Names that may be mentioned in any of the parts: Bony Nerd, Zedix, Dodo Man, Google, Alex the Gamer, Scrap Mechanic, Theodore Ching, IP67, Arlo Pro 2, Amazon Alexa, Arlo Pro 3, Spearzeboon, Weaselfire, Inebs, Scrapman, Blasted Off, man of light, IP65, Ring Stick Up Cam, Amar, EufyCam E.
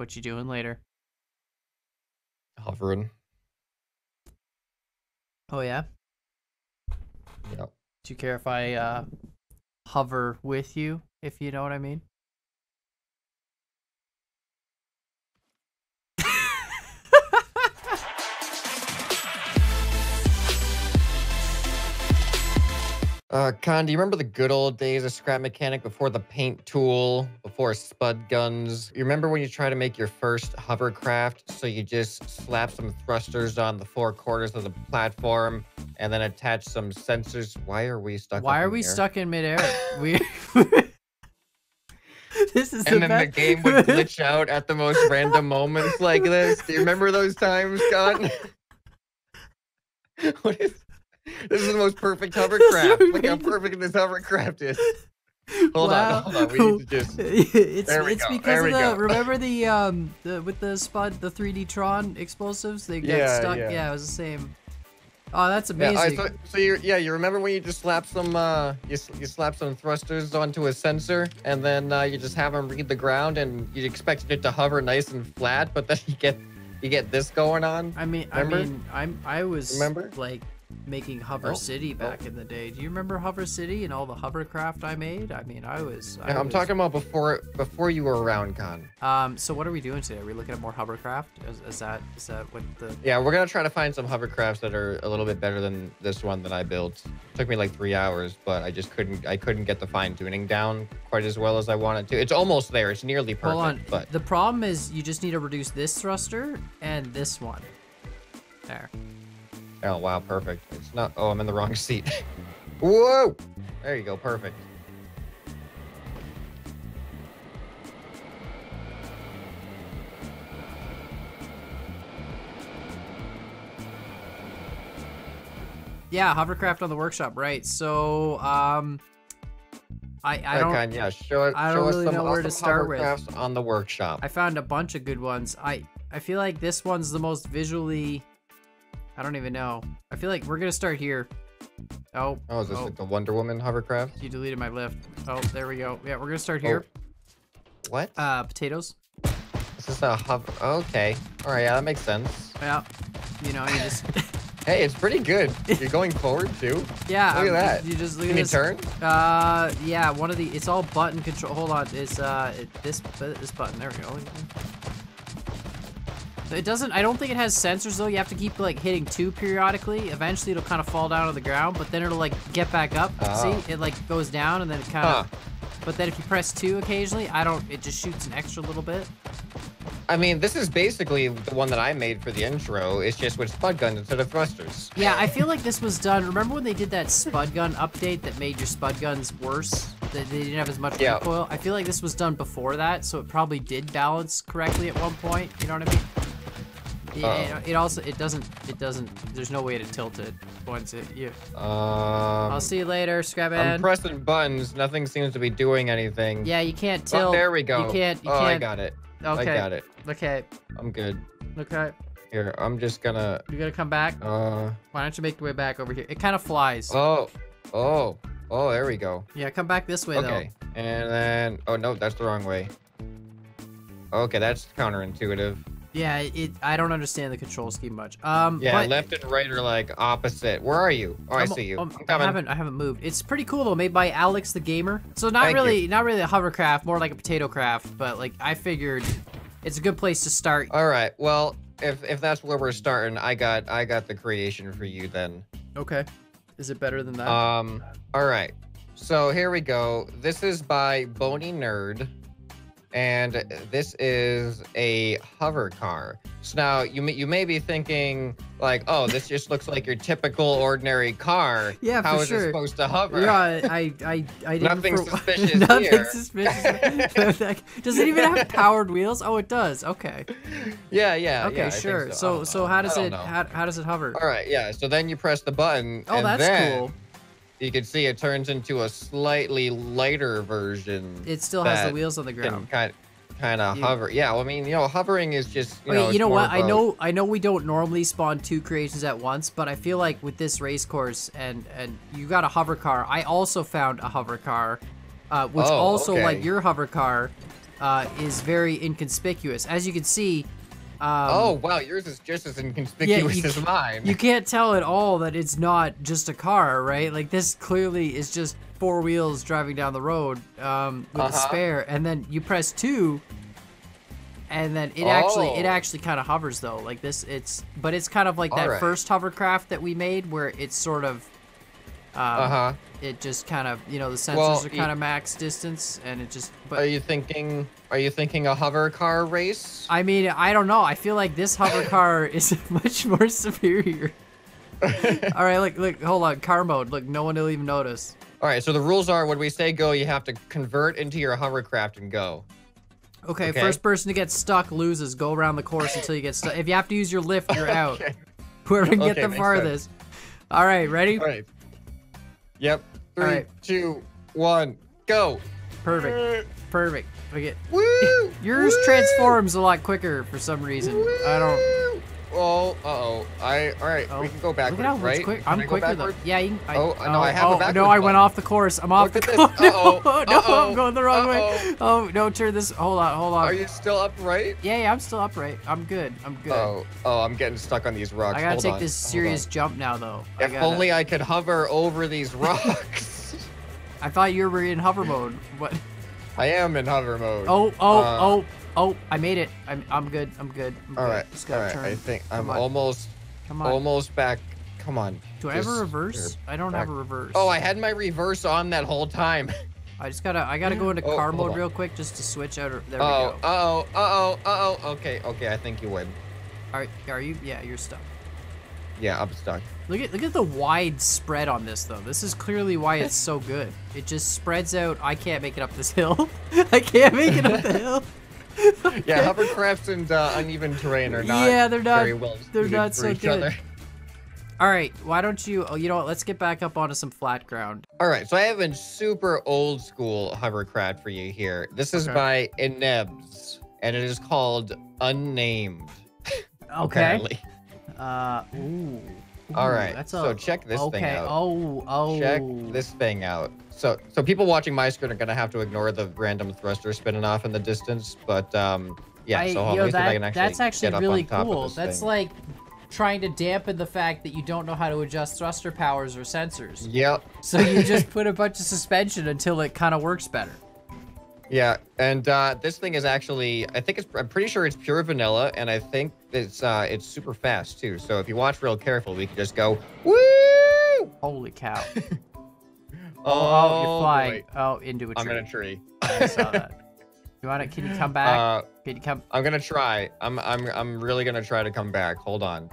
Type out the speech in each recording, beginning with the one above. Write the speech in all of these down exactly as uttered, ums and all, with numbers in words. What you doing later? Hovering. Oh, yeah? Yeah. Do you care if I uh, hover with you, if you know what I mean? Uh, Con, do you remember the good old days of Scrap Mechanic before the paint tool, before spud guns? You remember when you try to make your first hovercraft, so you just slap some thrusters on the four corners of the platform and then attach some sensors? Why are we stuck Why in Why are we air? stuck in midair? We... this is and the then best. The game would glitch out at the most random moments like this. Do you remember those times, Con? What is... This is the most perfect hovercraft. Look how perfect this hovercraft is. Hold wow. on, hold on. We need to just. It's, there we it's go. because there we of the. Go. Remember the um the, with the spud the three D Tron explosives they got yeah, stuck. Yeah. yeah, it was the same. Oh, that's amazing. Yeah, right, so so you yeah you remember when you just slap some uh you you slap some thrusters onto a sensor and then uh, you just have them read the ground and you expected it to hover nice and flat, but then you get you get this going on. I mean, remember? I mean, I'm I was remember like. making Hover oh, City back oh. in the day. Do you remember Hover City and all the hovercraft I made? I mean, I was... I yeah, I'm was... talking about before before you were around, Con. Um, so what are we doing today? Are we looking at more hovercraft? Is, is that is that what the... Yeah, we're going to try to find some hovercrafts that are a little bit better than this one that I built. It took me like three hours, but I just couldn't I couldn't get the fine-tuning down quite as well as I wanted to. It's almost there. It's nearly perfect. Hold on. But... The problem is you just need to reduce this thruster and this one. There. Oh, wow, perfect. It's not... Oh, I'm in the wrong seat. Whoa! There you go, perfect. Yeah, hovercraft on the workshop, right. So, um... I, I don't, okay, yeah, show, I don't show really us some know where awesome to start with. On the workshop. I found a bunch of good ones. I, I feel like this one's the most visually... I don't even know. I feel like we're gonna start here. Oh. Oh, is this oh. like the Wonder Woman hovercraft? You deleted my lift. Oh, there we go. Yeah, we're gonna start here. Oh. What? Uh, potatoes. This is a hover. Okay. All right. Yeah, that makes sense. Yeah. You know, you just. Hey, it's pretty good. You're going forward too. Yeah. Look um, at that. You just look Can at you this. turn? Uh, yeah. One of the. It's all button control. Hold on. It's uh, it, this this button. There we go. It doesn't, I don't think it has sensors though. You have to keep like hitting two periodically. Eventually it'll kind of fall down on the ground, but then it'll like get back up. Oh. See, it like goes down and then it kind of, huh. but then if you press two occasionally, I don't, it just shoots an extra little bit. I mean, this is basically the one that I made for the intro. It's just with spud guns instead of thrusters. Yeah, I feel like this was done. Remember when they did that spud gun update that made your spud guns worse? They didn't have as much recoil. Yeah. I feel like this was done before that, so it probably did balance correctly at one point. You know what I mean? Yeah, it also it doesn't it doesn't there's no way to tilt it once it you um, I'll see you later, Scrapman. I'm pressing buttons, nothing seems to be doing anything. Yeah, you can't tilt. Oh, there we go. You can't you oh, can't I got it. Okay. I got it. Okay. I'm good. Okay. Here, I'm just gonna You're gonna come back? Uh why don't you make your way back over here? It kinda flies. Oh oh oh there we go. Yeah, come back this way okay. though. Okay. And then oh no, that's the wrong way. Okay, that's counterintuitive. Yeah, it. I don't understand the control scheme much. Um, yeah, but, left and right are like opposite. Where are you? Oh, I'm, I see you. I'm, I'm coming. I haven't. I haven't moved. It's pretty cool though, made by Alex the Gamer. So not Thank really, you. not really a hovercraft, more like a potato craft. But like, I figured, it's a good place to start. All right. Well, if if that's where we're starting, I got I got the creation for you then. Okay. Is it better than that? Um. All right. So here we go. This is by Bony Nerd. And this is a hover car. So now you may, you may be thinking like, oh, this just looks like your typical ordinary car. Yeah, How for is sure. it supposed to hover? Yeah, I, I, I didn't. Nothing for... suspicious Nothing here. suspicious. Does it even have powered wheels? Oh, it does. Okay. Yeah, yeah. Okay, yeah, sure. So, so, so how does it how, how does it hover? All right, yeah. So then you press the button. Oh, and that's then... cool. You can see it turns into a slightly lighter version. It still has the wheels on the ground. Kind of, kind of hover. Yeah, well, I mean, you know, hovering is just. You okay, know, you know what? I know, I know, we don't normally spawn two creations at once, but I feel like with this race course and and you got a hover car. I also found a hover car, uh, which oh, also okay. like your hover car. uh, is very inconspicuous. As you can see. Um, oh wow, yours is just as inconspicuous yeah, as mine. You can't tell at all that it's not just a car, right? Like this clearly is just four wheels driving down the road um, with uh-huh. a spare, and then you press two. And then it oh. actually, it actually kind of hovers though, like this. It's, but it's kind of like All that right. first hovercraft that we made, where it's sort of, um, uh huh. It just kind of, you know, the sensors well, are kind of max distance, and it just. But, are you thinking? Are you thinking a hover car race? I mean, I don't know. I feel like this hover car is much more superior. All right, look, look, hold on, car mode. Look, no one will even notice. All right, so the rules are: when we say go, you have to convert into your hovercraft and go. Okay, okay, first person to get stuck loses. Go around the course until you get stuck. If you have to use your lift, you're out. Okay. Whoever can okay, get the farthest. Sense. All right, ready? All right. Yep. Three, right. two, one, go. Perfect. Perfect. Okay. Woo! Yours Woo! transforms a lot quicker for some reason. Woo! I don't. Oh, uh oh. I. All right. Oh. We can go backwards, Look right? Quick. I'm quicker though. Yeah. You can, I, oh no, oh, I have oh, a backwards. No, I went button. off the course. I'm off Look the course. Uh -oh. no, uh -oh. no, I'm going the wrong uh -oh. way. Oh no, turn this. Hold on, hold on. Are you still upright? Yeah, yeah, I'm still upright. I'm good. I'm good. Oh, oh, I'm getting stuck on these rocks. I gotta hold take on. this serious jump now though. If I gotta... only I could hover over these rocks. I thought you were in hover mode. What? I am in hover mode. Oh, oh, uh, oh. Oh, I made it. I'm, I'm good. I'm good. I'm all good. right. Just gotta all right. Turn. I think I'm almost, Come on. almost back. Come on. Do I have a reverse? I don't back. have a reverse. Oh, I had my reverse on that whole time. I just gotta, I gotta go into oh, car mode on. real quick just to switch out. There oh, we go. Uh-oh, uh-oh, uh-oh. Okay, okay. I think you win. All right. Are you? Yeah, you're stuck. Yeah, I'm stuck. Look at, look at the wide spread on this though. This is clearly why it's so good. It just spreads out. I can't make it up this hill. I can't make it up the hill. Okay. Yeah, hovercrafts and uh, uneven terrain are not. Yeah, they're not. Very well they're not so good. Other. All right, why don't you? Oh, you know what? Let's get back up onto some flat ground. All right, so I have a super old school hovercraft for you here. This is okay. by Inebs, and it is called Unnamed. Okay. Uh. Ooh. ooh All right. That's a, so check this okay. thing out. Oh. Oh. Check this thing out. So, so people watching my screen are gonna have to ignore the random thruster spinning off in the distance, but um, yeah. I, so hold on, that, I can actually that's actually get really up on cool. Top of this that's thing. like trying to dampen the fact that you don't know how to adjust thruster powers or sensors. Yep. So you just put a bunch of suspension until it kind of works better. Yeah, and uh, this thing is actually, I think it's, I'm pretty sure it's pure vanilla, and I think it's uh, it's super fast too. So if you watch real careful, we can just go woo! Holy cow. Oh, oh, you're flying. Wait. Oh, into a tree. I'm in a tree. I saw that. You want it? Can you come back? Uh, can you come? I'm gonna try. I'm I'm I'm really gonna try to come back. Hold on.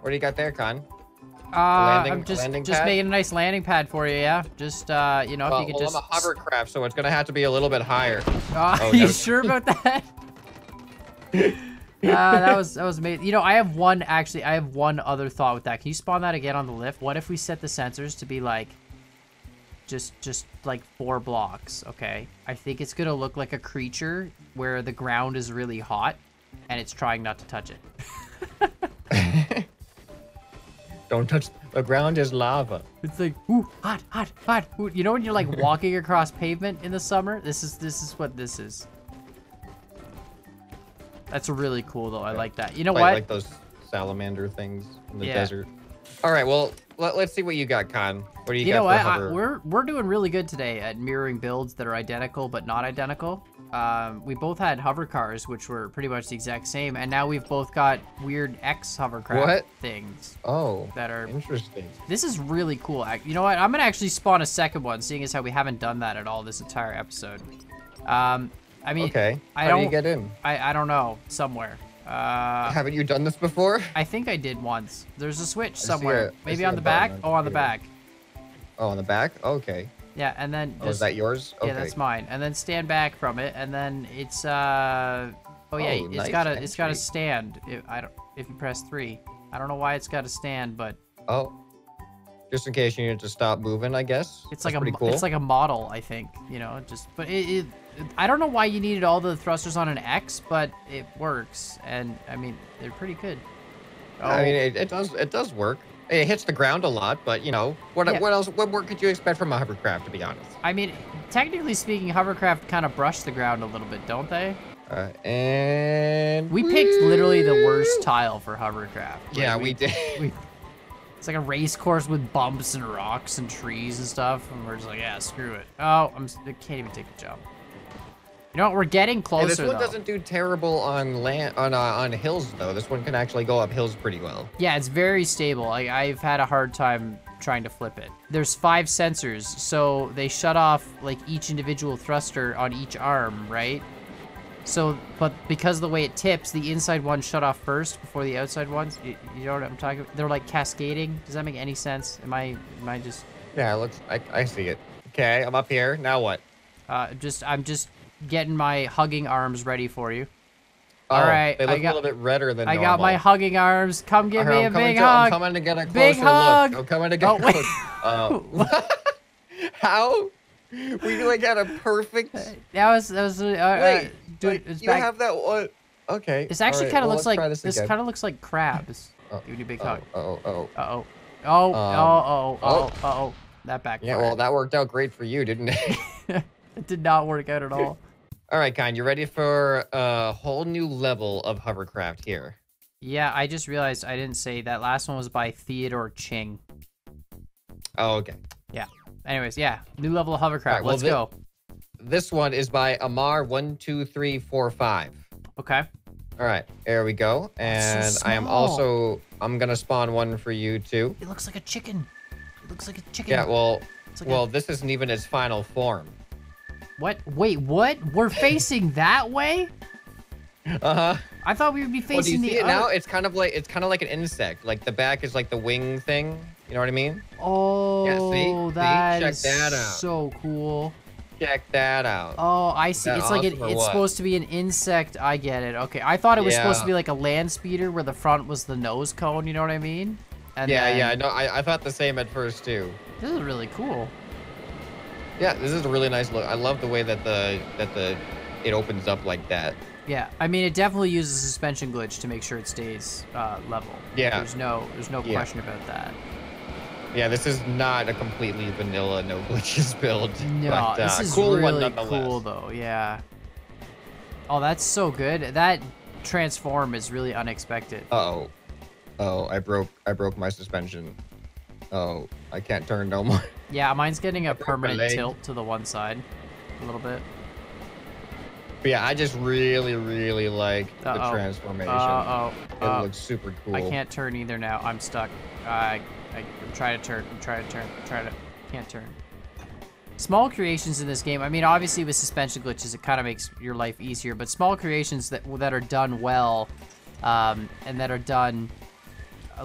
What do you got there, Con? Uh, landing, I'm just just pad? making a nice landing pad for you. Yeah, just uh, you know, well, if you could well, just. I'm a hovercraft, so it's gonna have to be a little bit higher. Uh, oh, you no. sure about that? Ah, uh, that was that was amazing. You know, I have one actually. I have one other thought with that. Can you spawn that again on the lift? What if we set the sensors to be like, just just like four blocks? Okay, I think it's gonna look like a creature where the ground is really hot, and it's trying not to touch it. Don't touch the ground is lava. It's like ooh, hot, hot, hot. Ooh. You know when you're like walking across pavement in the summer? This is this is what this is. That's really cool, though. I like that. You know Quite what? I like those salamander things in the yeah. desert. All right, well, let, let's see what you got, Con. What do you, you got know what? for hover? I, we're, we're doing really good today at mirroring builds that are identical but not identical. Um, we both had hover cars, which were pretty much the exact same, and now we've both got weird X hovercraft what? things. Oh, that are interesting. This is really cool. You know what? I'm going to actually spawn a second one, seeing as how we haven't done that at all this entire episode. Um... I mean, okay. I How don't, do you get in? I, I don't know. Somewhere. Uh, Haven't you done this before? I think I did once. There's a switch somewhere. A, Maybe on the back? Oh, on the back. Oh, on the back? Okay. Yeah, and then... Oh, is that yours? Okay. Yeah, that's mine. And then stand back from it, and then it's... Uh, oh, yeah, oh, it's nice got a it's got a stand if, I don't, if you press three. I don't know why it's got a stand, but... Oh. Just in case you need to stop moving, I guess. It's like, a, cool. it's like a model, I think. You know, just... But it... it I don't know why you needed all the thrusters on an X, but it works, and I mean they're pretty good. Oh. I mean it, it does it does work. It hits the ground a lot, but, you know, what, yeah. what else? What more could you expect from a hovercraft, to be honest? I mean, technically speaking, hovercraft kind of brush the ground a little bit, don't they? Uh, and... We picked literally the worst tile for hovercraft. Like, yeah, we, we did. We, it's like a race course with bumps and rocks and trees and stuff, and we're just like, yeah, screw it. Oh, I'm, I can't even take the jump. You know what? We're getting closer, yeah, this one though. doesn't do terrible on land on uh, on hills though. This one can actually go up hills pretty well. Yeah, it's very stable. I, I've had a hard time trying to flip it. There's five sensors, so they shut off like each individual thruster on each arm, right? So, but because of the way it tips, the inside one shut off first before the outside ones. You, you know what I'm talking about? They're like cascading. Does that make any sense? Am I? Am I just? Yeah, it looks. I I see it. Okay, I'm up here. Now what? Uh, just I'm just. Getting my hugging arms ready for you. Oh, all right, they look I got, a little bit redder than I normal. got my hugging arms. Come give right, me I'm a big to, hug. I'm coming to get a big closer hug. Look. I'm coming to get oh, a closer. Oh. How? We like had a perfect. That was that was. Uh, wait, uh, dude, wait, you back... have that one. Okay. This actually right, kind of well, looks like this. this kind of looks like crabs. Oh, give me a big oh, hug. Oh oh oh uh oh oh um, oh oh oh oh. That backfired. Yeah, well, that worked out great for you, didn't it? It did not work out at all. All right, Kine, you ready for a whole new level of hovercraft here? Yeah, I just realized I didn't say that last one was by Theodore Ching. Oh, okay. Yeah. Anyways, yeah, new level of hovercraft. Right, Let's well, this, go. This one is by Amar one two three four five. Okay. All right, there we go. And so I am also I'm gonna spawn one for you too. It looks like a chicken. It looks like a chicken. Yeah. Well, like well, a... this isn't even its final form. What? Wait, what? We're facing that way? Uh-huh. I thought we would be facing well, do you the see it now? It's kind of like it's kind of like an insect. Like the back is like the wing thing. You know what I mean? Oh, yeah, see? That see? Check is that out. So cool. Check that out. Oh, I see. That it's awesome like it, it's supposed to be an insect. I get it. Okay. I thought it was yeah. supposed to be like a land speeder where the front was the nose cone, you know what I mean? And yeah, then... yeah, no, I I thought the same at first too. This is really cool. Yeah, this is a really nice look. I love the way that the that the it opens up like that. Yeah, I mean it definitely uses suspension glitch to make sure it stays uh, level. Yeah, there's no there's no yeah. question about that. Yeah, this is not a completely vanilla no glitches build. No, but, uh, this is cool really one cool though. Yeah. Oh, that's so good. That transform is really unexpected. Uh oh, oh, I broke I broke my suspension. Oh, I can't turn no more. Yeah, mine's getting a permanent tilt to the one side a little bit. But yeah, I just really, really like uh-oh. the transformation. Uh-oh. It uh, looks super cool. I can't turn either now. I'm stuck. I, I, I'm trying to turn. I'm trying to turn. I'm trying to... Can't turn. Small creations in this game. I mean, obviously with suspension glitches, it kind of makes your life easier. But small creations that, that are done well um, and that are done...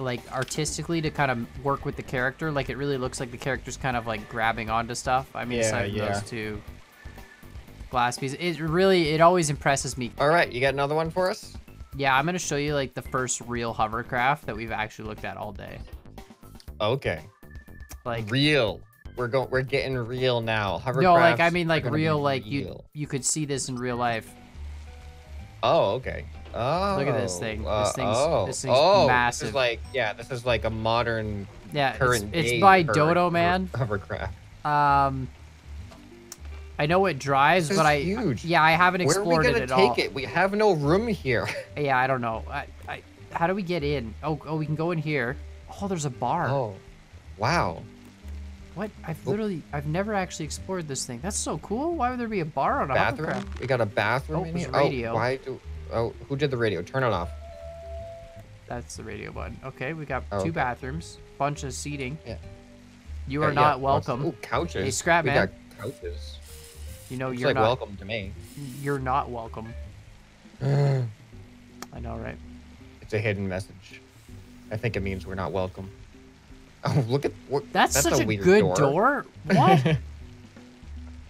like artistically to kind of work with the character, like it really looks like the character's kind of like grabbing onto stuff. I mean, yeah, aside from yeah. those two glass pieces, it really it always impresses me. All right, you got another one for us? Yeah, I'm gonna show you like the first real hovercraft that we've actually looked at all day. Okay, like real. We're going. We're getting real now. Hovercraft. No, like I mean, like real. Like real. you, you could see this in real life. Oh, okay. Oh, look at this thing. This thing's, uh, oh, this thing's oh, massive. This is like, yeah, this is like a modern, yeah, current it's, it's by Dodo Man. Hovercraft. Um, I know it drives, this but is I, huge. I, yeah, I haven't explored Where are we gonna it at take all. It? We have no room here. Yeah, I don't know. I, I, how do we get in? Oh, oh, we can go in here. Oh, there's a bar. Oh, wow. What? I've literally, I've never actually explored this thing. That's so cool. Why would there be a bar on a bathroom? Hovercraft? We got a bathroom oh, in here. Radio. Oh, why do? Oh, who did the radio? Turn it off. That's the radio button. Okay, we got oh, two okay. bathrooms, bunch of seating. Yeah. You are yeah, not yeah. welcome. Oh, couches. Hey, Scrap we Man. Got couches. You know it's you're like not welcome to me. You're not welcome. I know, right? It's a hidden message. I think it means we're not welcome. Oh, look at what. That's, that's such a, a weird good door. door? What?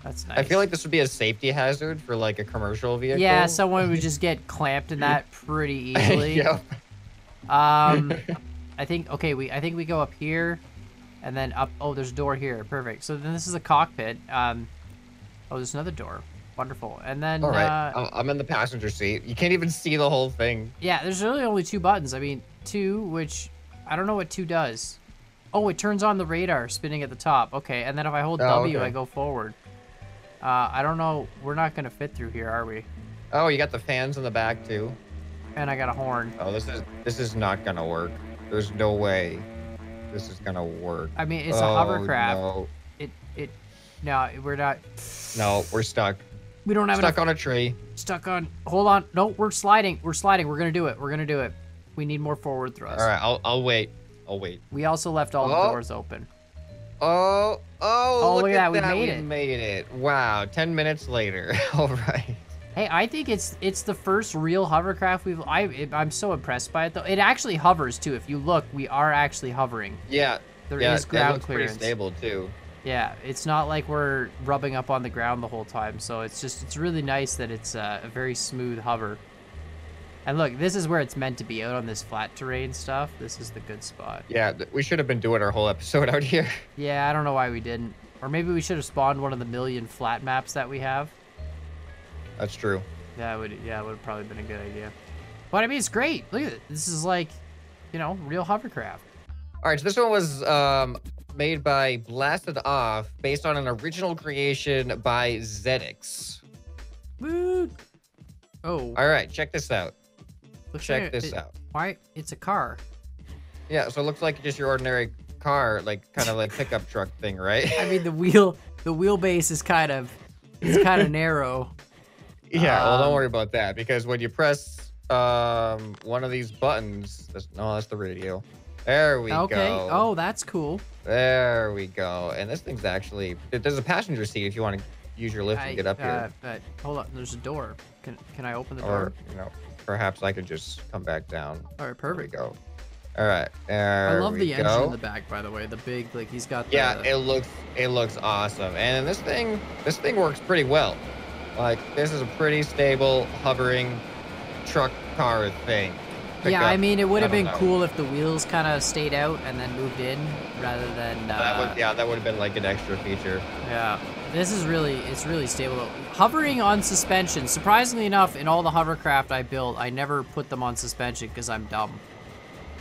That's nice. I feel like this would be a safety hazard for like a commercial vehicle. Yeah, someone would just get clamped in that pretty easily. Yep. Um, I think okay, we I think we go up here, and then up. Oh, there's a door here. Perfect. So then this is a cockpit. Um, oh, there's another door. Wonderful. And then all right, uh, I'm in the passenger seat. You can't even see the whole thing. Yeah, there's really only two buttons. I mean, two, which I don't know what two does. Oh, it turns on the radar spinning at the top. Okay, and then if I hold oh, W, okay. I go forward. Uh, I don't know. We're not going to fit through here, are we? Oh, you got the fans in the back, too. And I got a horn. Oh, this is this is not going to work. There's no way this is going to work. I mean, it's oh, a hovercraft. No. It, it, no, we're not. No, we're stuck. We don't have stuck enough. on a tree. Stuck on, hold on. No, we're sliding. We're sliding. We're going to do it. We're going to do it. We need more forward thrust. All right, I'll, I'll wait. I'll wait. We also left all oh. the doors open. Oh, oh, oh look, look at that. that. We made we it. made it. Wow, ten minutes later. All right. Hey, I think it's it's the first real hovercraft we've... I, it, I'm so impressed by it, though. It actually hovers, too. If you look, we are actually hovering. Yeah. There yeah, is ground clearance. Pretty stable, too. Yeah, it's not like we're rubbing up on the ground the whole time, so it's just... It's really nice that it's uh, a very smooth hover. And look, this is where it's meant to be, out on this flat terrain stuff. This is the good spot. Yeah, we should have been doing our whole episode out here. Yeah, I don't know why we didn't. Or maybe we should have spawned one of the million flat maps that we have. That's true. Yeah, it would, yeah, it would have probably been a good idea. But I mean, it's great. Look at it. This is like, you know, real hovercraft. All right, so this one was um, made by Blasted Off, based on an original creation by Zedix. Woo! Oh. All right, check this out. Looks check like this it, out. Why? It's a car. Yeah, so it looks like just your ordinary car, like kind of like pickup truck thing, right? I mean, the wheel, the wheelbase is kind of, it's kind of narrow. Yeah, um, well, don't worry about that, because when you press um, one of these buttons... That's, no, that's the radio. There we okay. go. Okay, oh, that's cool. There we go. And this thing's actually... There's a passenger seat if you want to use your lift I, and get up uh, here. But hold on, there's a door. Can can I open the or, door? Or, you know, perhaps I could just come back down. All right, perfect. There we go. All right, there I love we the engine go. in the back, by the way. The big, like, he's got the... Yeah, it looks, it looks awesome. And this thing, this thing works pretty well. Like, this is a pretty stable, hovering truck car thing. Pick yeah, up. I mean, it would have been know. cool if the wheels kind of stayed out and then moved in rather than... Uh, that would, yeah, that would have been, like, an extra feature. Yeah. This is really, it's really stable. Hovering on suspension. Surprisingly enough, in all the hovercraft I built, I never put them on suspension because I'm dumb.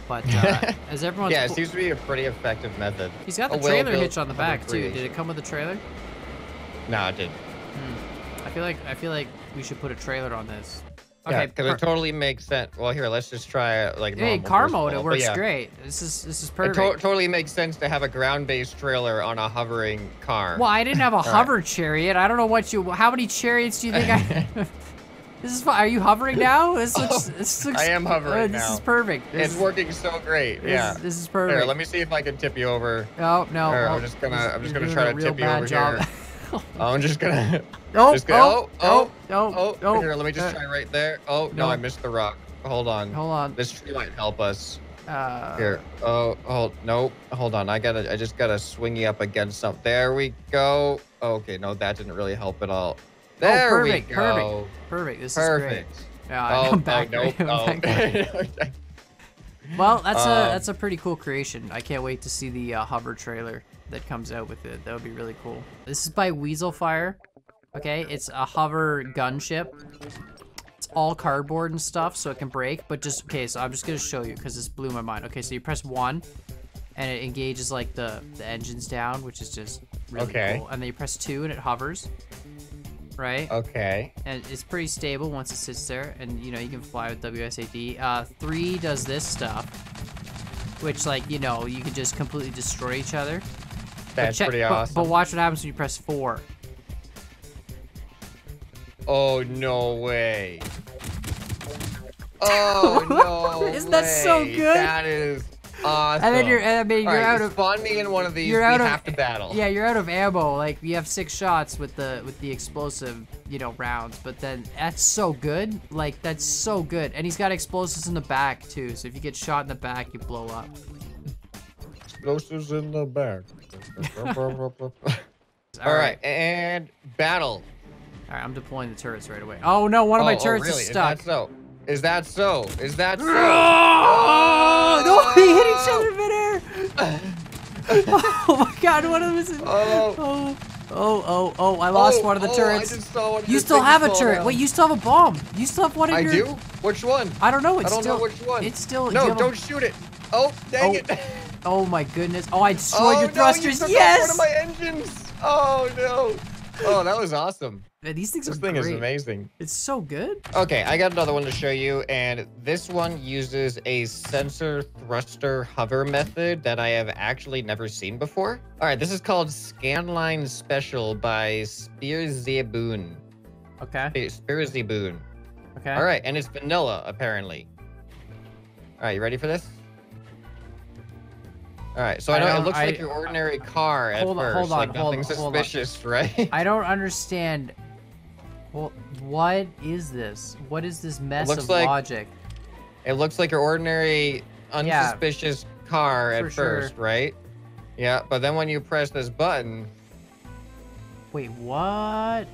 But uh, as everyone's... Yeah, it seems to be a pretty effective method. He's got the a trailer hitch on the back, too. Did it come with a trailer? No, it didn't. Hmm. I feel like I feel like we should put a trailer on this. Okay, yeah, because it totally makes sense. Well, here, let's just try like normal. Hey, car mode, it works yeah. great. This is this is perfect. It to totally makes sense to have a ground-based trailer on a hovering car. Well, I didn't have a hover right. chariot. I don't know what you. How many chariots do you think I? This is fun. Are you hovering now? This looks. Oh, this looks I am hovering uh, this now. This is perfect. This it's is, working so great. This, yeah. This is perfect. Here, let me see if I can tip you over. Oh no. Here, I'm just gonna. I'm just gonna try to tip you over job. here. I'm just gonna. Oh, just gonna oh, oh, oh, oh, oh, Here, let me just try right there. Oh, no, no, I missed the rock. Hold on. Hold on. This tree might help us. Uh, Here. Oh, hold. No, hold on. I gotta. I just gotta swing you up against something. There we go. Okay, no, that didn't really help at all. There oh, perfect, we go. Perfect. Perfect. This perfect. is great. Yeah, oh, I'm back. Oh, nope, I'm back oh. Well, that's um, a that's a pretty cool creation. I can't wait to see the uh, hover trailer that comes out with it. That would be really cool. This is by Weaselfire. Okay, it's a hover gunship. It's all cardboard and stuff, so it can break. But just okay, so I'm just gonna show you because this blew my mind. Okay, so you press one, and it engages like the the engines down, which is just really okay. cool. And then you press two, and it hovers. Right? Okay. And it's pretty stable once it sits there, and you know you can fly with W S A D. Uh, three does this stuff, which like you know you can just completely destroy each other. That's check, pretty awesome. But, but watch what happens when you press four. Oh no way! Oh no! Isn't way. that so good? That is awesome. And then you're, I mean, you're right, out of spawn me in one of these. You're out we of, have to battle. Yeah, you're out of ammo. Like you have six shots with the with the explosive, you know, rounds. But then that's so good. Like that's so good. And he's got explosives in the back too. So if you get shot in the back, you blow up. Explosives in the back. All right, and battle. All right, I'm deploying the turrets right away. Oh no, one of oh, my turrets oh, really? is stuck. Is that so? Is that so? Is that so? Oh, no, they hit each other midair. Oh my God, one of them is. In... Oh. oh, oh, oh, oh! I lost oh, one of the turrets. Oh, I just saw one of you still have a turret. Down. Wait, you still have a bomb. You still have one in I your. I do. Which one? I don't know. It's I don't still... know which one. It's still. No, don't a... shoot it. Oh, dang oh. it. Oh my goodness. Oh, I destroyed oh, your no, thrusters. You yes! One of my engines. Oh no. Oh, that was awesome. Man, these things this are thing great. Is amazing. It's so good. Okay, I got another one to show you, and this one uses a sensor thruster hover method that I have actually never seen before. All right, this is called Scanline Special by Spearzeboon. Okay. Spearzeboon. Okay. All right, and it's vanilla apparently. All right, you ready for this? All right, so I, I know it looks I, like your ordinary I, car at hold on, first, hold on, like nothing hold, suspicious, hold on. Right? I don't understand. Well, what is this? What is this mess of like, logic? It looks like your ordinary, unsuspicious yeah, car at first, sure. right? Yeah, but then when you press this button... Wait, what?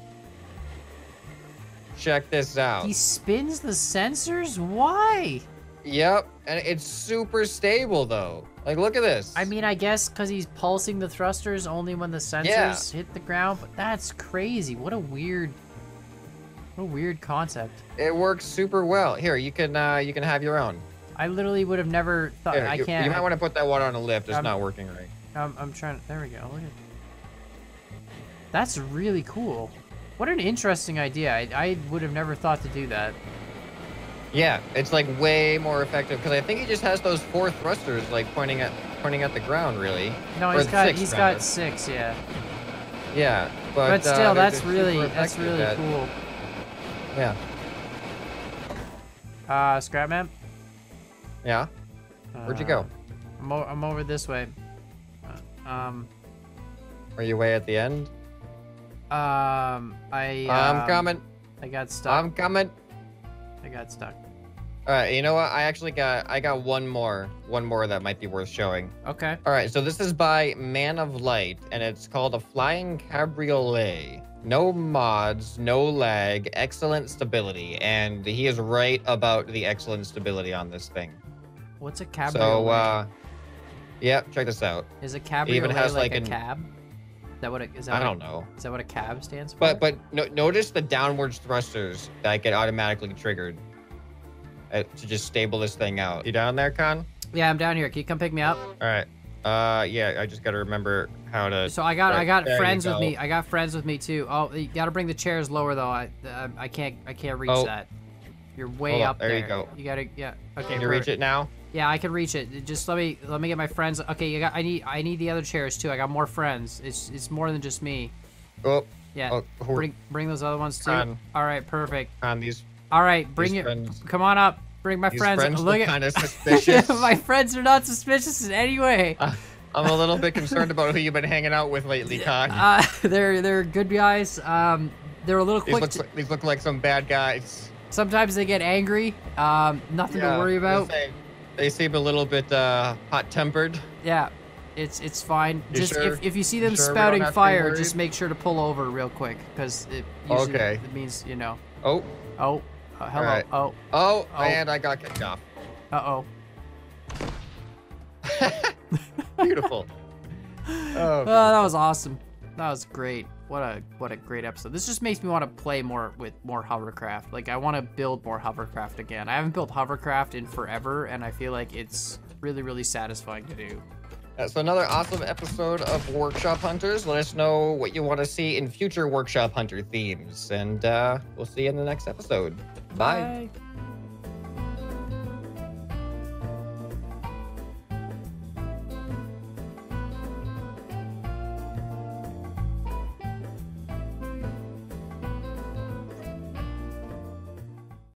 Check this out. He spins the sensors? Why? Yep, and it's super stable, though. Like, look at this. I mean, I guess because he's pulsing the thrusters only when the sensors yeah. hit the ground, but that's crazy. What a weird, what a weird concept. It works super well. Here, you can uh, you can have your own. I literally would have never thought. Here, I you, can't. You might I, want to put that one on a lift. It's I'm, not working right. I'm, I'm trying. There we go. Look at, that's really cool. What an interesting idea. I, I would have never thought to do that. Yeah, it's like way more effective because I think he just has those four thrusters like pointing at pointing at the ground, really. No, he's got six, he's rather. got six, yeah. Yeah, but, but still, uh, that's really that's really that. cool. Yeah. Uh, Scrapman. Yeah. Where'd uh, you go? I'm, o I'm over this way. Uh, um. Are you way at the end? Um, I. I'm um, coming. I got stuck. I'm coming. I got stuck. All right, you know what? I actually got I got one more, one more that might be worth showing. Okay. All right, so this is by Man of Light, and it's called a flying cabriolet. No mods, no lag, excellent stability, and he is right about the excellent stability on this thing. What's a cabriolet? So, uh, yeah, check this out. Is a cabriolet even has like, like a an, cab? Is that what a, is that I don't a, know. Is that what a cab stands for? But but no, notice the downwards thrusters that get automatically triggered uh, to just stable this thing out. You down there, Con? Yeah, I'm down here. Can you come pick me up? All right. Uh, yeah. I just gotta remember how to. So I got right, I got friends go. with me. I got friends with me too. Oh, you gotta bring the chairs lower though. I uh, I can't I can't reach oh. that. You're way Hold up there. There you go. You gotta yeah. Okay. Can you reach it now? Yeah, I can reach it. Just let me let me get my friends. Okay, you got. I need I need the other chairs too. I got more friends. It's it's more than just me. Oh. Yeah. Oh, bring bring those other ones too. Con, all right, perfect. On these. All right, bring it. Come on up. Bring my these friends. friends Look at. Kind of suspicious. My friends are not suspicious in any way. Uh, I'm a little bit concerned about who you've been hanging out with lately, Con. Uh, they're they're good guys. Um, they're a little quick. These look, these look like some bad guys. Sometimes they get angry. Um, nothing yeah, to worry about. They seem a little bit uh, hot-tempered. Yeah, it's it's fine. You just sure? if, if you see them you sure spouting fire, just make sure to pull over real quick because it usually okay. it means you know. Oh. Oh. Uh, hello. Right. Oh. oh. Oh. And I got kicked off. Uh oh. Beautiful. oh, oh, that was awesome. That was great. What a what a great episode. This just makes me want to play more with more hovercraft. Like I want to build more hovercraft again. I haven't built hovercraft in forever, and I feel like it's really really satisfying to do. Yeah, so another awesome episode of Workshop Hunters. Let us know what you want to see in future Workshop Hunter themes, and uh, we'll see you in the next episode. Bye. Bye.